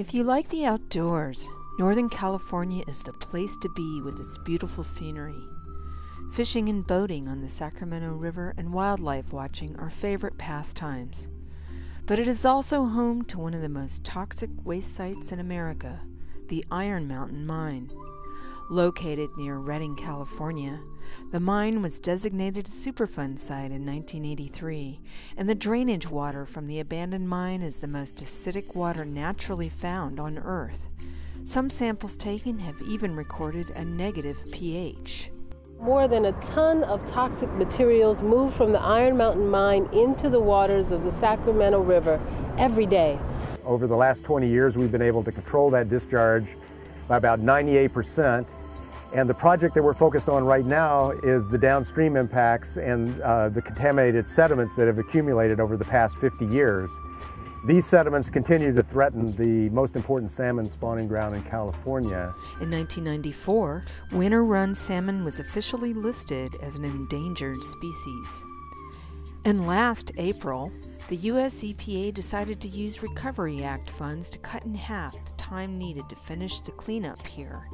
If you like the outdoors, Northern California is the place to be with its beautiful scenery. Fishing and boating on the Sacramento River and wildlife watching are favorite pastimes. But it is also home to one of the most toxic waste sites in America, the Iron Mountain Mine. Located near Redding, California, the mine was designated a Superfund site in 1983, and the drainage water from the abandoned mine is the most acidic water naturally found on Earth. Some samples taken have even recorded a negative pH. More than a ton of toxic materials move from the Iron Mountain Mine into the waters of the Sacramento River every day. Over the last 20 years, we've been able to control that discharge by about 98%. And the project that we're focused on right now is the downstream impacts and the contaminated sediments that have accumulated over the past 50 years. These sediments continue to threaten the most important salmon spawning ground in California. In 1994, winter run salmon was officially listed as an endangered species. And last April, the U.S. EPA decided to use Recovery Act funds to cut in half the time needed to finish the cleanup here.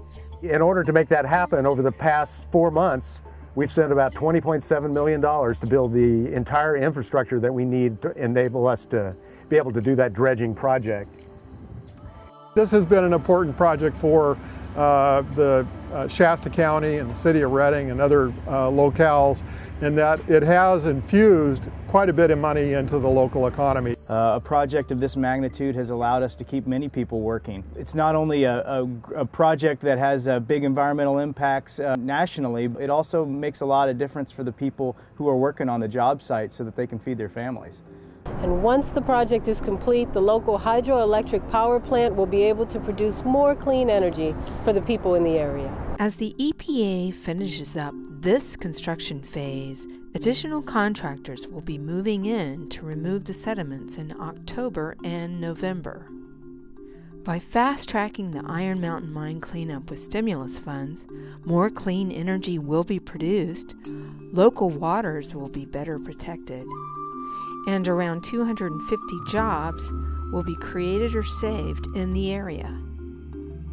In order to make that happen, over the past 4 months, we've spent about $20.7 million to build the entire infrastructure that we need to enable us to be able to do that dredging project. This has been an important project for the Shasta County and the city of Redding and other locales, in that it has infused quite a bit of money into the local economy. A project of this magnitude has allowed us to keep many people working. It's not only a project that has big environmental impacts nationally, but it also makes a lot of difference for the people who are working on the job site so that they can feed their families. And once the project is complete, the local hydroelectric power plant will be able to produce more clean energy for the people in the area. As the EPA finishes up this construction phase, additional contractors will be moving in to remove the sediments in October and November. By fast-tracking the Iron Mountain Mine cleanup with stimulus funds, more clean energy will be produced, local waters will be better protected, and around 250 jobs will be created or saved in the area.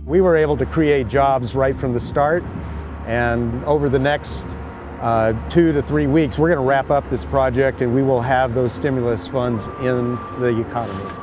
We were able to create jobs right from the start, and over the next 2 to 3 weeks, we're going to wrap up this project and we will have those stimulus funds in the economy.